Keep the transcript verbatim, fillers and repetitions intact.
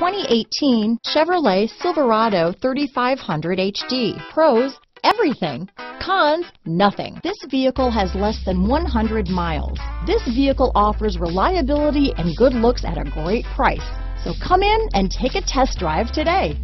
twenty eighteen Chevrolet Silverado thirty-five hundred H D. Pros, everything. Cons, nothing. This vehicle has less than one hundred miles. This vehicle offers reliability and good looks at a great price. So come in and take a test drive today.